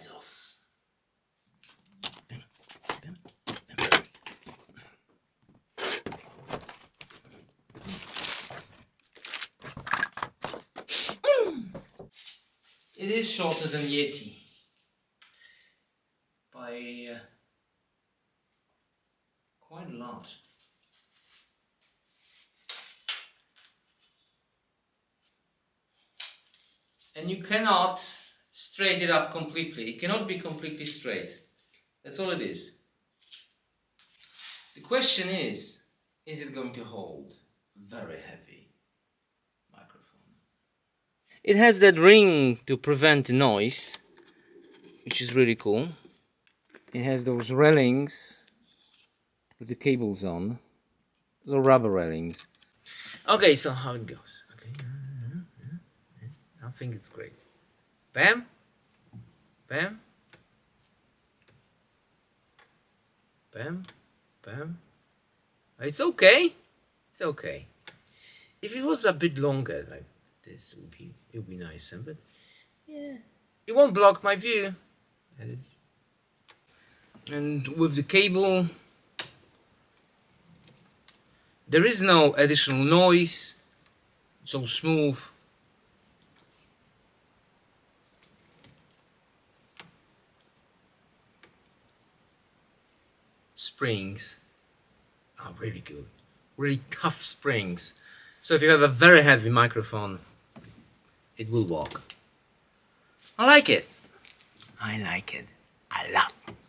Bezos. It is shorter than Yeti by quite a lot. And you cannot straighten it up completely. It cannot be completely straight. That's all it is. The question is it going to hold? Very heavy. It has that ring to prevent noise, which is really cool. It has those railings with the cables on. Those are rubber railings. Okay, so how it goes. Okay. I think it's great. Bam. Bam. Bam. Bam. It's okay. It's okay. If it was a bit longer, like this, it would be nicer, but yeah, it won't block my view. That is. And with the cable, there is no additional noise. It's all smooth. Springs are really good, really tough springs. So if you have a very heavy microphone, it will walk. I like it. I like it a lot.